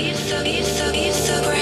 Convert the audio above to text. It's so